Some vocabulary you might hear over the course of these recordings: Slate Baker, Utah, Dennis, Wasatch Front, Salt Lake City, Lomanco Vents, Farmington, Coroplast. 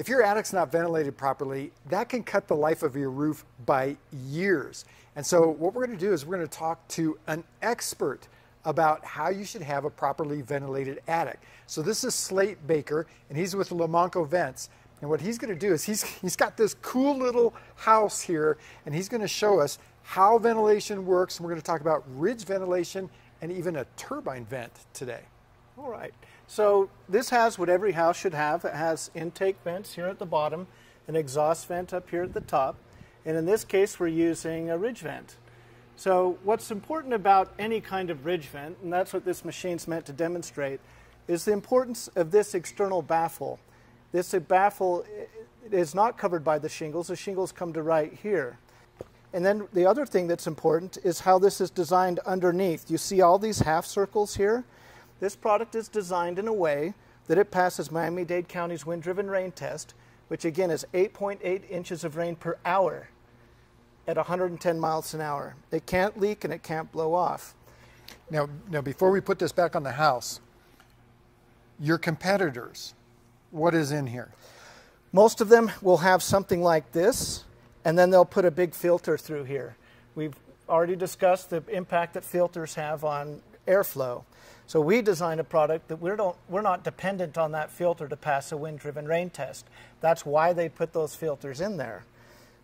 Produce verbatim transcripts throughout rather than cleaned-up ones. If your attic's not ventilated properly, that can cut the life of your roof by years. And so what we're going to do is we're going to talk to an expert about how you should have a properly ventilated attic. So this is Slate Baker, and he's with Lomanco Vents. And what he's going to do is he's, he's got this cool little house here, and he's going to show us how ventilation works. And we're going to talk about ridge ventilation and even a turbine vent today. All right. So this has what every house should have. It has intake vents here at the bottom, an exhaust vent up here at the top. And in this case, we're using a ridge vent. So what's important about any kind of ridge vent, and that's what this machine's meant to demonstrate, is the importance of this external baffle. This baffle is not covered by the shingles. The shingles come to right here. And then the other thing that's important is how this is designed underneath. You see all these half circles here? This product is designed in a way that it passes Miami-Dade County's wind-driven rain test, which again is eight point eight inches of rain per hour at one hundred ten miles an hour. It can't leak and it can't blow off. Now, now before we put this back on the house, your competitors, what is in here? Most of them will have something like this, and then they'll put a big filter through here. We've already discussed the impact that filters have on airflow. So we design a product that we don't, we're not dependent on that filter to pass a wind-driven rain test. That's why they put those filters in there.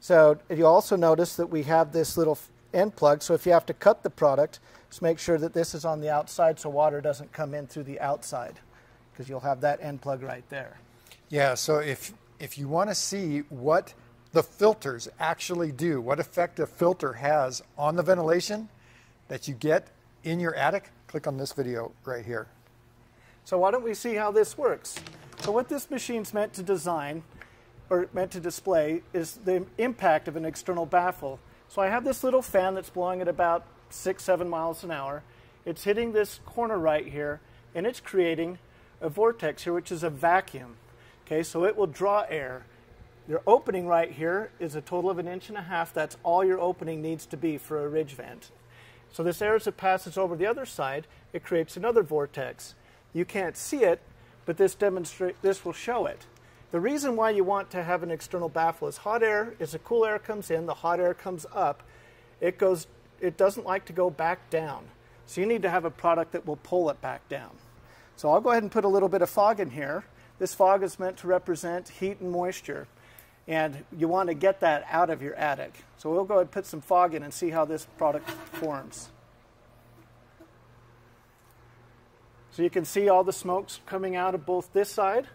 So you also notice that we have this little end plug, so if you have to cut the product, just make sure that this is on the outside so water doesn't come in through the outside, because you'll have that end plug right there. Yeah, so if, if you want to see what the filters actually do, what effect a filter has on the ventilation that you get in your attic, click on this video right here. So why don't we see how this works? So what this machine's meant to design, or meant to display, is the impact of an external baffle. So I have this little fan that's blowing at about six, seven miles an hour. It's hitting this corner right here, and it's creating a vortex here, which is a vacuum. Okay, so it will draw air. Your opening right here is a total of an inch and a half. That's all your opening needs to be for a ridge vent. So this air, as it passes over the other side, it creates another vortex. You can't see it, but this demonstrate this will show it. The reason why you want to have an external baffle is hot air, as the cool air comes in, the hot air comes up, it goes, it doesn't like to go back down. So you need to have a product that will pull it back down. So I'll go ahead and put a little bit of fog in here. This fog is meant to represent heat and moisture, and you want to get that out of your attic. So we'll go ahead and put some fog in and see how this product forms. So you can see all the smoke's coming out of both this side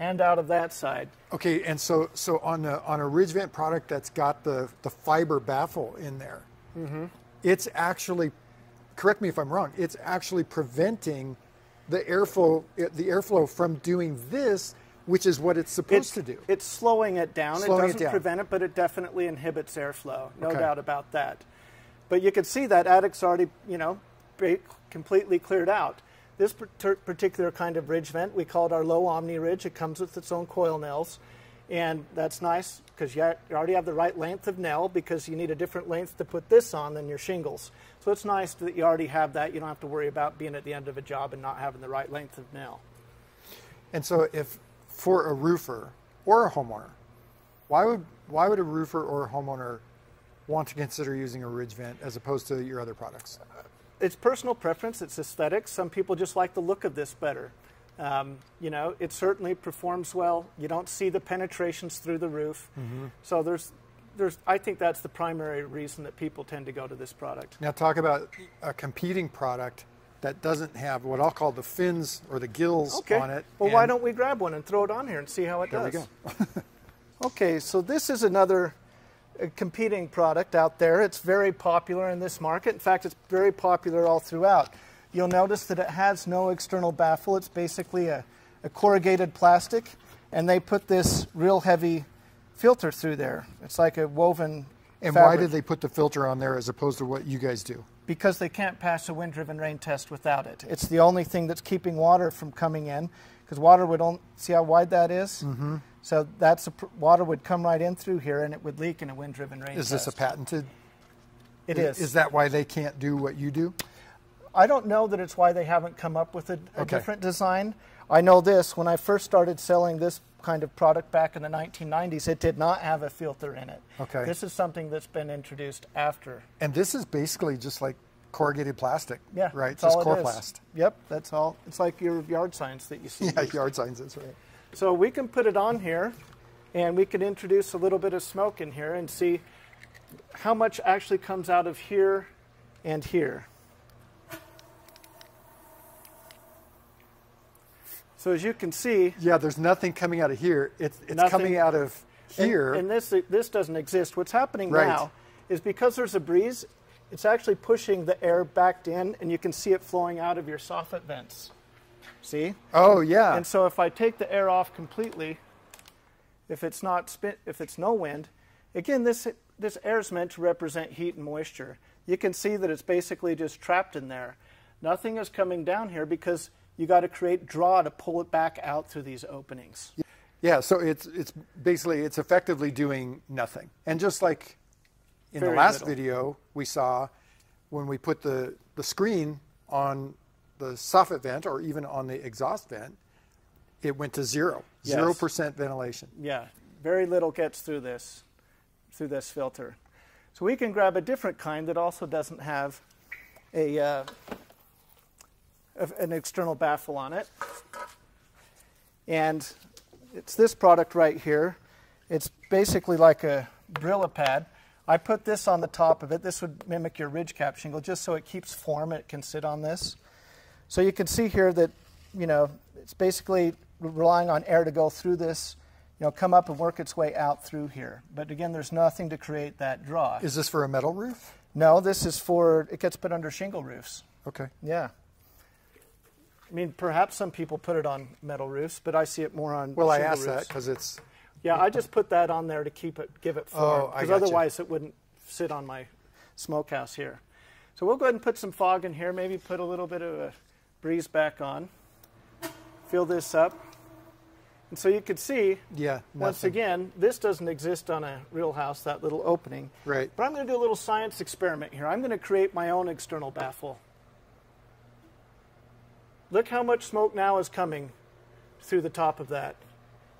and out of that side. Okay, and so, so on, the, on a ridge vent product that's got the, the fiber baffle in there, mm-hmm. It's actually, correct me if I'm wrong, it's actually preventing the airflow, the airflow from doing this, which is what it's supposed it's, to do. It's slowing it down. Slowing it doesn't it down. prevent it, but it definitely inhibits airflow. No okay. doubt about that. But you can see that attic's already, you know, completely cleared out. This particular kind of ridge vent, we call it our low omni ridge. It comes with its own coil nails, and that's nice because you already have the right length of nail, because you need a different length to put this on than your shingles. So it's nice that you already have that. You don't have to worry about being at the end of a job and not having the right length of nail. And so if for a roofer or a homeowner, why would, why would a roofer or a homeowner want to consider using a ridge vent as opposed to your other products? It's personal preference. It's aesthetics. Some people just like the look of this better. Um, you know, it certainly performs well. You don't see the penetrations through the roof. Mm-hmm. So there's, there's, I think that's the primary reason that people tend to go to this product. Now talk about a competing product that doesn't have what I'll call the fins or the gills okay. on it. Well, why don't we grab one and throw it on here and see how it there does. There we go. Okay, so this is another competing product out there. It's very popular in this market. In fact, it's very popular all throughout. You'll notice that it has no external baffle. It's basically a, a corrugated plastic, and they put this real heavy filter through there. It's like a woven And fabric. Why did they put the filter on there as opposed to what you guys do? Because they can't pass a wind-driven rain test without it. It's the only thing that's keeping water from coming in, because water would only, see how wide that is? Mm-hmm. So that's a, water would come right in through here, and it would leak in a wind-driven rain test. Is this a patented? It is. Is that why they can't do what you do? I don't know that it's why they haven't come up with a, a okay. different design. I know this, when I first started selling this kind of product back in the nineteen nineties, it did not have a filter in it. Okay. This is something that's been introduced after. And this is basically just like corrugated plastic, yeah, right? Just Coroplast. Yep, that's all. It's like your yard signs that you see. Yeah, yard signs, that's right. So we can put it on here, and we can introduce a little bit of smoke in here and see how much actually comes out of here and here. So as you can see, yeah, there's nothing coming out of here. It's it's nothing, coming out of here. And, and this this doesn't exist. What's happening right now is because there's a breeze, it's actually pushing the air back in, and you can see it flowing out of your soffit vents. See? Oh yeah. And so if I take the air off completely, if it's not spin, if it's no wind, again this this air is meant to represent heat and moisture. You can see that it's basically just trapped in there. Nothing is coming down here because you got to create draw to pull it back out through these openings. Yeah, so it's it's basically it's effectively doing nothing. And just like in Very the last little. video we saw, when we put the the screen on the soffit vent or even on the exhaust vent, it went to zero. Yes. Zero percent ventilation. Yeah. Very little gets through this through this filter. So we can grab a different kind that also doesn't have a uh, an external baffle on it, and it's this product right here. It's basically like a Brilla pad. I put this on the top of it. This would mimic your ridge cap shingle just so it keeps form. It can sit on this. So you can see here that, you know, it's basically relying on air to go through this, you know, come up and work its way out through here. But again, there's nothing to create that draw. Is this for a metal roof? No, this is for, it gets put under shingle roofs. Okay. Yeah. I mean, perhaps some people put it on metal roofs, but I see it more on. Well, I asked that because it's. Yeah, I just put that on there to keep it, give it form. Oh, I gotcha. Otherwise, it wouldn't sit on my smokehouse here. So we'll go ahead and put some fog in here. Maybe put a little bit of a breeze back on. Fill this up, and so you can see. Yeah. Nothing. Once again, this doesn't exist on a real house. That little opening. Right. But I'm going to do a little science experiment here. I'm going to create my own external baffle. Look how much smoke now is coming through the top of that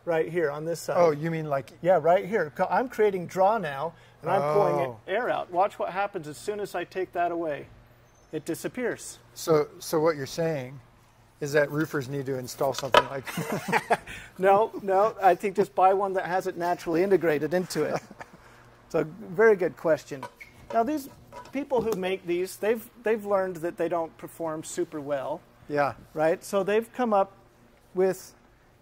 right here on this side. Oh, you mean like... Yeah, right here. I'm creating draw now, and I'm oh. pulling air out. Watch what happens as soon as I take that away. It disappears. So so what you're saying is that roofers need to install something like... No, no. I think just buy one that has it naturally integrated into it. It's a very good question. Now, these people who make these, they've they've learned that they don't perform super well. Yeah. Right? So they've come up with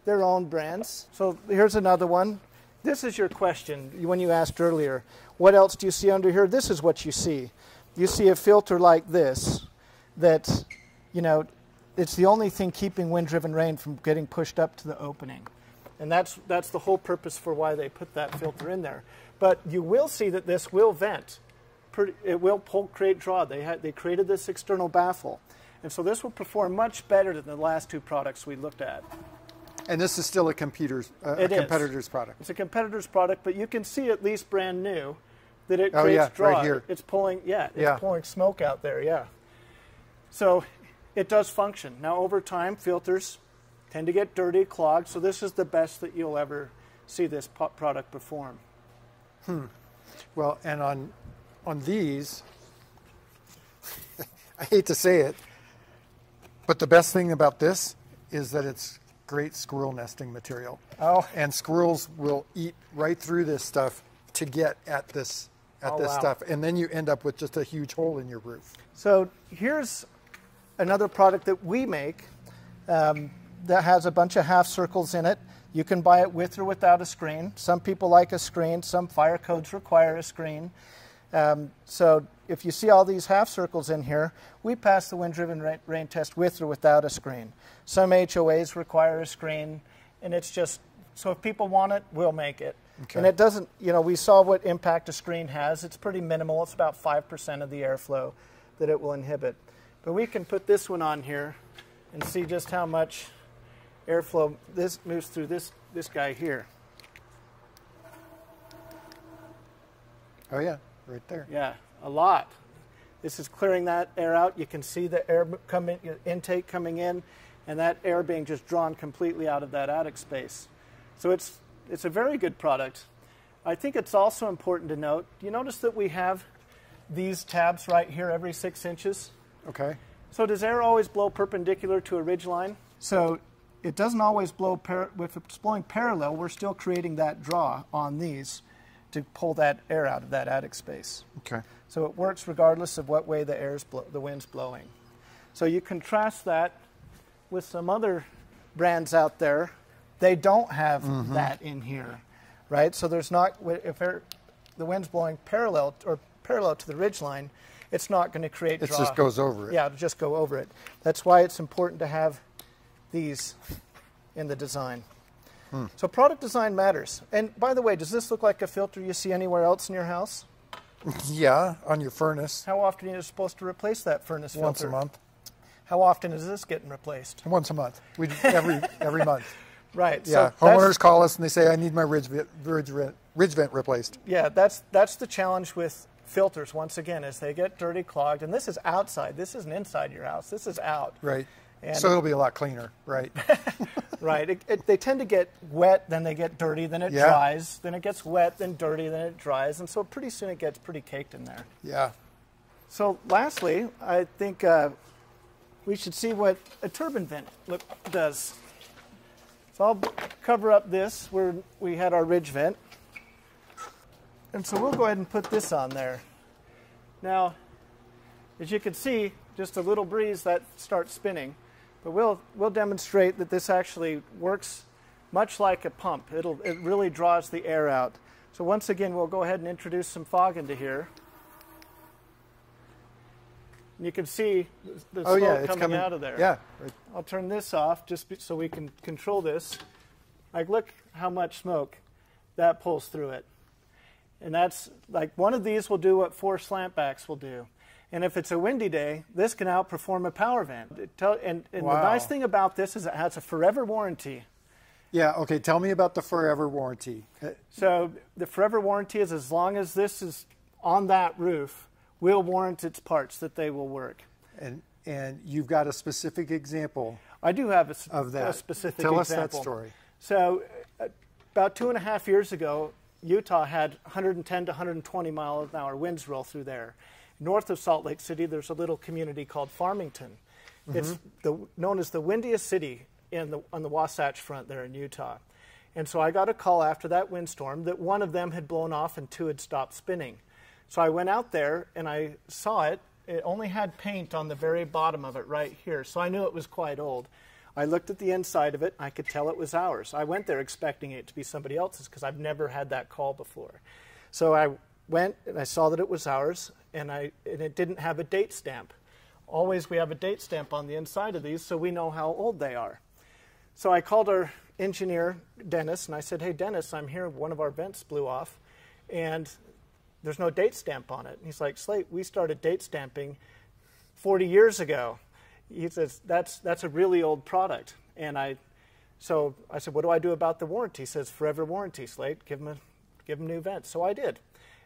their own brands. So here's another one. This is your question when you asked earlier. What else do you see under here? This is what you see. You see a filter like this that, you know, it's the only thing keeping wind-driven rain from getting pushed up to the opening. And that's, that's the whole purpose for why they put that filter in there. But you will see that this will vent. It will pull, create, draw. They had, they created this external baffle. And so this will perform much better than the last two products we looked at. And this is still a, computer's, uh, a competitor's is. product. It's a competitor's product, but you can see at least brand new that it oh, creates yeah, draw. Right here. It's pulling, yeah, it's yeah. pulling smoke out there, yeah. So it does function. Now over time, filters tend to get dirty, clogged, so this is the best that you'll ever see this product perform. Hmm. Well, and on, on these, I hate to say it, but the best thing about this is that it's great squirrel nesting material. Oh. And squirrels will eat right through this stuff to get at this at oh, this wow. stuff. And then you end up with just a huge hole in your roof. So here's another product that we make um, that has a bunch of half circles in it. You can buy it with or without a screen. Some people like a screen. Some fire codes require a screen. Um, so if you see all these half circles in here, we pass the wind-driven rain, rain test with or without a screen. Some H O As require a screen, and it's just, so if people want it, we'll make it. Okay. And it doesn't, you know, we saw what impact a screen has. It's pretty minimal. It's about five percent of the airflow that it will inhibit. But we can put this one on here and see just how much airflow this moves through this, this guy here. Oh, yeah. Right there. Yeah, a lot. This is clearing that air out. You can see the air coming, intake coming in, and that air being just drawn completely out of that attic space. So it's, it's a very good product. I think it's also important to note, you notice that we have these tabs right here every six inches. Okay. So does air always blow perpendicular to a ridge line? So it doesn't always blow, par if it's blowing parallel, we're still creating that draw on these to pull that air out of that attic space. Okay. So it works regardless of what way the, air's blow the wind's blowing. So you contrast that with some other brands out there. They don't have mm-hmm. that in here, right? So there's not, if air, the wind's blowing parallel or parallel to the ridge line, it's not going to create draw. It just goes over it. Yeah, it'll just go over it. That's why it's important to have these in the design. Hmm. So product design matters. And by the way, does this look like a filter you see anywhere else in your house? Yeah, on your furnace. How often are you supposed to replace that furnace filter? Once a month. How often is this getting replaced? Once a month. We every every month. Right. Yeah. So homeowners call us and they say, "I need my ridge ridge ridge vent replaced." Yeah, that's that's the challenge with filters. Once again, is they get dirty, clogged, and this is outside. This isn't inside your house. This is out. Right. And so it'll be a lot cleaner, right? Right. It, it, they tend to get wet, then they get dirty, then it yeah. dries, then it gets wet, then dirty, then it dries, and so pretty soon it gets pretty caked in there. Yeah. So lastly, I think uh, we should see what a turbine vent look, does. So I'll cover up this where we had our ridge vent, and so we'll go ahead and put this on there. Now, as you can see, just a little breeze that starts spinning. But we'll, we'll demonstrate that this actually works much like a pump. It'll, it really draws the air out. So once again, we'll go ahead and introduce some fog into here. And you can see the oh, smoke yeah, coming, coming out of there. Yeah. I'll turn this off just so we can control this. Like, look how much smoke that pulls through it. And that's, like, one of these will do what four slant backs will do. And if it's a windy day, this can outperform a power vent. It tell, and and wow. the nice thing about this is it has a forever warranty. Yeah, okay, tell me about the forever warranty. So the forever warranty is as long as this is on that roof, we'll warrant its parts that they will work. And and you've got a specific example. I do have a, of that. a specific tell example. Tell us that story. So uh, about two and a half years ago, Utah had one hundred ten to one hundred twenty mile an hour winds roll through there. North of Salt Lake City, there's a little community called Farmington. Mm-hmm. It's the, known as the windiest city in the, on the Wasatch Front there in Utah. And so I got a call after that windstorm that one of them had blown off and two had stopped spinning. So I went out there and I saw it. It only had paint on the very bottom of it right here, so I knew it was quite old. I looked at the inside of it. I could tell it was ours. I went there expecting it to be somebody else's because I've never had that call before. So I went and I saw that it was ours, and I and it didn't have a date stamp. Always we have a date stamp on the inside of these so we know how old they are. So I called our engineer, Dennis, and I said, "Hey, Dennis, I'm here. One of our vents blew off, and there's no date stamp on it." And he's like, "Slate, we started date stamping forty years ago." He says, that's, that's a really old product. And I, so I said, "What do I do about the warranty?" He says, "Forever warranty, Slate. Give him, a, give him new vents." So I did.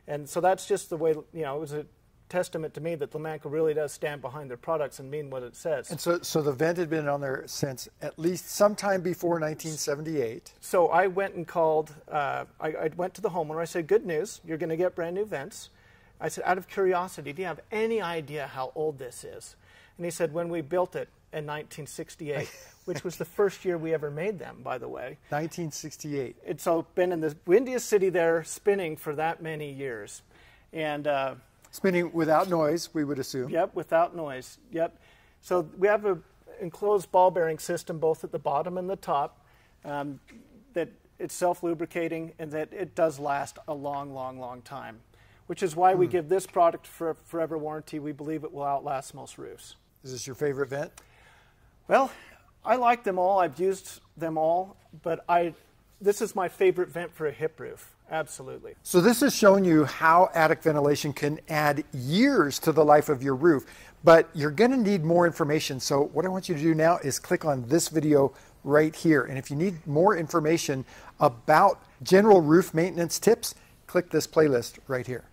And so that's just the way, you know, it was a testament to me that Lomanco really does stand behind their products and mean what it says. And so, so the vent had been on there since at least sometime before nineteen seventy-eight. So I went and called, uh, I, I went to the homeowner. I said, "Good news, you're going to get brand new vents." I said, "Out of curiosity, do you have any idea how old this is?" And he said, "When we built it in nineteen sixty-eight, which was the first year we ever made them, by the way. nineteen sixty-eight. It's all been in the windiest city there, spinning for that many years. And uh, spinning without noise, we would assume. Yep, without noise. Yep. So we have an enclosed ball bearing system both at the bottom and the top um, that it's self-lubricating and that it does last a long, long, long time, which is why mm. we give this product for forever warranty. We believe it will outlast most roofs. Is this your favorite vent? Well, I like them all. I've used them all, but I, this is my favorite vent for a hip roof, absolutely. So this is showing you how attic ventilation can add years to the life of your roof, but you're going to need more information. So what I want you to do now is click on this video right here. And if you need more information about general roof maintenance tips, click this playlist right here.